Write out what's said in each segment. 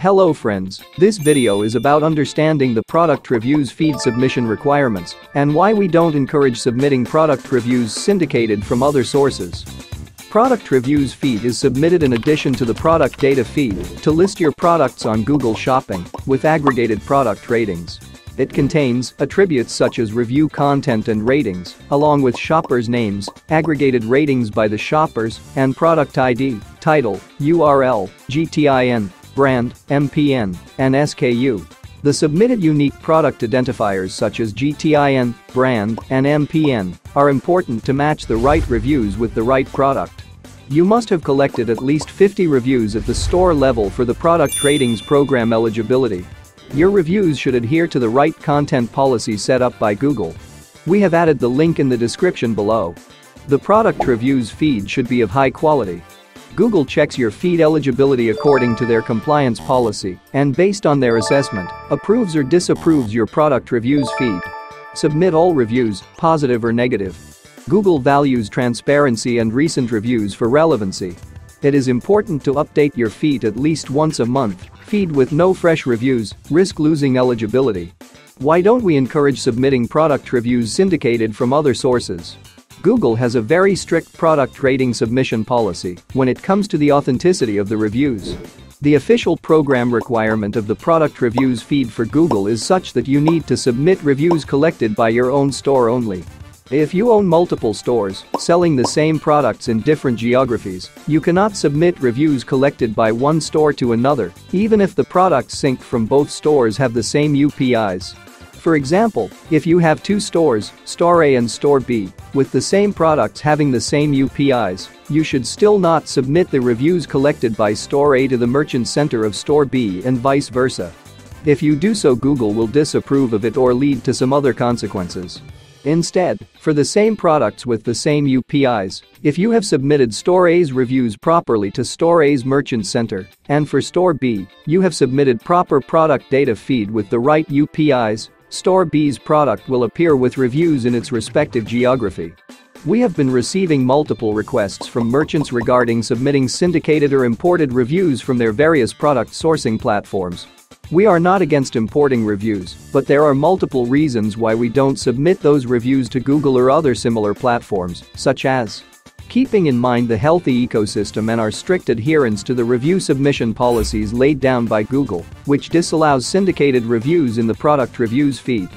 Hello friends, this video is about understanding the product reviews feed submission requirements and why we don't encourage submitting product reviews syndicated from other sources. Product reviews feed is submitted in addition to the product data feed to list your products on Google Shopping with aggregated product ratings. It contains attributes such as review content and ratings, along with shoppers' names, aggregated ratings by the shoppers, and product ID, title, URL, GTIN, brand, MPN, and SKU. The submitted unique product identifiers such as GTIN, brand, and MPN are important to match the right reviews with the right product. You must have collected at least 50 reviews at the store level for the product ratings program eligibility. Your reviews should adhere to the right content policy set up by Google. We have added the link in the description below. The product reviews feed should be of high quality. Google checks your feed eligibility according to their compliance policy and based on their assessment, approves or disapproves your product reviews feed. Submit all reviews, positive or negative. Google values transparency and recent reviews for relevancy. It is important to update your feed at least once a month. Feed with no fresh reviews, risk losing eligibility. Why don't we encourage submitting product reviews syndicated from other sources? Google has a very strict product rating submission policy when it comes to the authenticity of the reviews. The official program requirement of the product reviews feed for Google is such that you need to submit reviews collected by your own store only. If you own multiple stores selling the same products in different geographies, you cannot submit reviews collected by one store to another, even if the products synced from both stores have the same UPIs. For example, if you have two stores, Store A and Store B, with the same products having the same UPIs, you should still not submit the reviews collected by Store A to the Merchant Center of Store B and vice versa. If you do so, Google will disapprove of it or lead to some other consequences. Instead, for the same products with the same UPIs, if you have submitted Store A's reviews properly to Store A's Merchant Center, and for Store B, you have submitted proper product data feed with the right UPIs, Store B's product will appear with reviews in its respective geography. We have been receiving multiple requests from merchants regarding submitting syndicated or imported reviews from their various product sourcing platforms. We are not against importing reviews, but there are multiple reasons why we don't submit those reviews to Google or other similar platforms, such as keeping in mind the healthy ecosystem and our strict adherence to the review submission policies laid down by Google, which disallows syndicated reviews in the product reviews feed.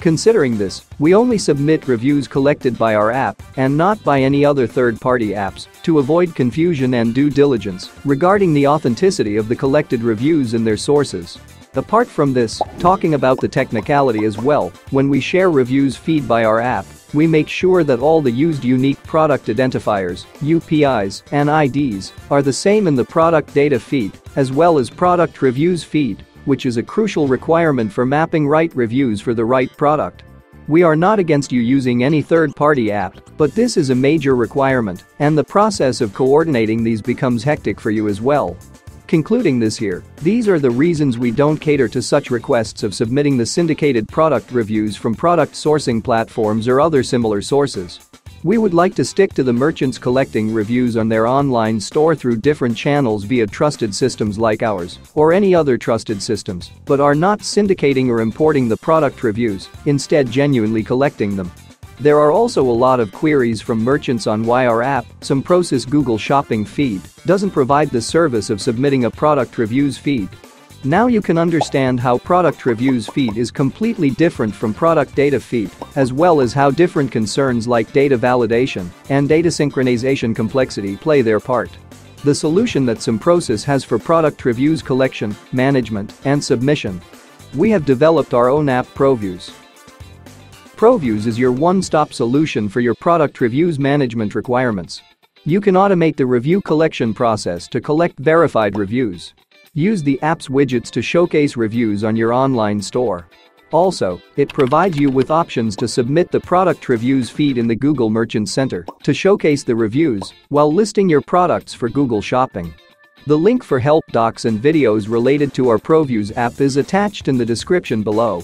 Considering this, we only submit reviews collected by our app and not by any other third-party apps to avoid confusion and due diligence regarding the authenticity of the collected reviews and their sources. Apart from this, talking about the technicality as well, when we share reviews feed by our app, we make sure that all the used unique product identifiers, UPIs, and IDs are the same in the product data feed as well as product reviews feed, which is a crucial requirement for mapping right reviews for the right product. We are not against you using any third-party app, but this is a major requirement, and the process of coordinating these becomes hectic for you as well. Concluding this here, these are the reasons we don't cater to such requests of submitting the syndicated product reviews from product sourcing platforms or other similar sources. We would like to stick to the merchants collecting reviews on their online store through different channels via trusted systems like ours or any other trusted systems, but are not syndicating or importing the product reviews, instead genuinely collecting them. There are also a lot of queries from merchants on why our app, Simprosys Google Shopping Feed, doesn't provide the service of submitting a product reviews feed. Now you can understand how product reviews feed is completely different from product data feed, as well as how different concerns like data validation and data synchronization complexity play their part. The solution that Simprosys has for product reviews collection, management, and submission. We have developed our own app, ProViews. ProViews is your one-stop solution for your product reviews management requirements. You can automate the review collection process to collect verified reviews. Use the app's widgets to showcase reviews on your online store. Also, it provides you with options to submit the product reviews feed in the Google Merchant Center to showcase the reviews while listing your products for Google Shopping. The link for help docs and videos related to our ProViews app is attached in the description below.